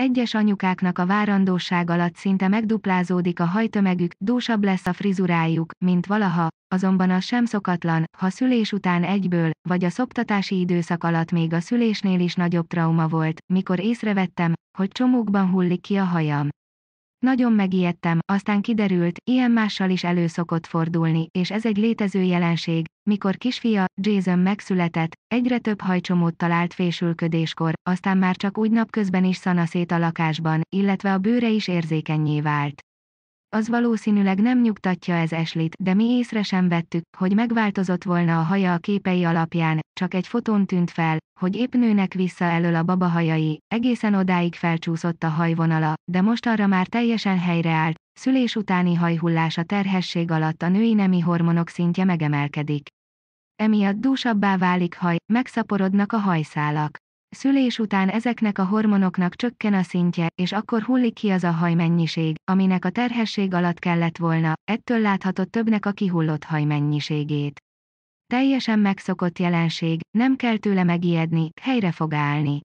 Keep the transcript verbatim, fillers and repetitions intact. Egyes anyukáknak a várandóság alatt szinte megduplázódik a hajtömegük, dúsabb lesz a frizurájuk, mint valaha, azonban az sem szokatlan, ha szülés után egyből, vagy a szoptatási időszak alatt még a szülésnél is nagyobb trauma volt, mikor észrevettem, hogy csomókban hullik ki a hajam. Nagyon megijedtem, aztán kiderült, ilyen mással is elő szokott fordulni, és ez egy létező jelenség. Mikor kisfia, Jason megszületett, egyre több hajcsomót talált fésülködéskor, aztán már csak úgy napközben is szanaszét a lakásban, illetve a bőre is érzékennyé vált. Az valószínűleg nem nyugtatja ez Ashleyt, de mi észre sem vettük, hogy megváltozott volna a haja a képei alapján, csak egy fotón tűnt fel, hogy épp nőnek vissza elől a babahajai, egészen odáig felcsúszott a hajvonala, de most arra már teljesen helyreállt, szülés utáni hajhullás a terhesség alatt a női nemi hormonok szintje megemelkedik. Emiatt dúsabbá válik haj, megszaporodnak a hajszálak. Szülés után ezeknek a hormonoknak csökken a szintje, és akkor hullik ki az a hajmennyiség, aminek a terhesség alatt kellett volna, ettől láthatott többnek a kihullott hajmennyiségét. Teljesen megszokott jelenség, nem kell tőle megijedni, helyre fog állni.